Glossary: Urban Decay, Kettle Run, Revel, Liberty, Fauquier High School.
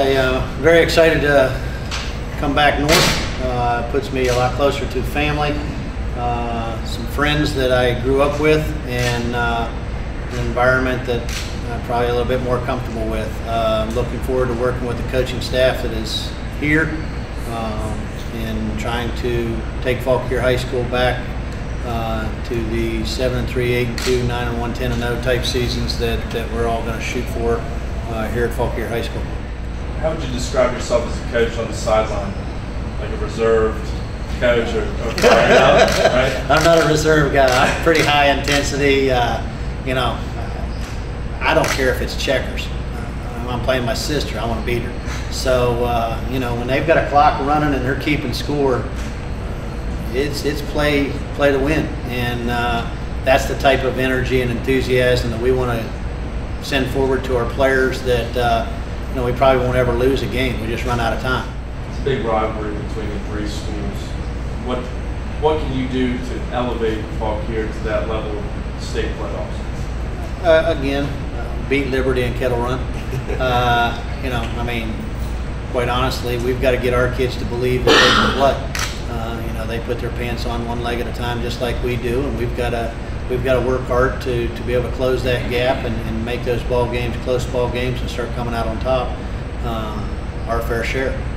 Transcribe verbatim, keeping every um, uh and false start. I'm uh, very excited to come back north. Uh, it puts me a lot closer to family, uh, some friends that I grew up with, and uh, an environment that I'm probably a little bit more comfortable with. Uh, I'm looking forward to working with the coaching staff that is here um, and trying to take Fauquier High School back uh, to the seven and three, eight and two, nine and one, ten and oh type seasons that, that we're all going to shoot for. Uh, here at Fauquier High School. How would you describe yourself as a coach on the sideline? Like a reserved coach or, or fired up, right? I'm not a reserve guy. I'm pretty high intensity. Uh, you know, uh, I don't care if it's checkers. Uh, I'm playing my sister. I want to beat her. So, uh, you know, when they've got a clock running and they're keeping score, it's it's play, play to win. And uh, that's the type of energy and enthusiasm that we want to send forward to our players that uh, you know we probably won't ever lose a game. We just run out of time. It's a big rivalry between the three schools. What what can you do to elevate Fauquier to that level of state playoffs? Uh, again, uh, beat Liberty and Kettle Run. uh, you know, I mean, quite honestly, we've got to get our kids to believe that they can play. Uh, you know, they put their pants on one leg at a time, just like we do, and we've got to. We've got to work hard to, to be able to close that gap and, and make those ball games, close ball games, and start coming out on top uh, our fair share.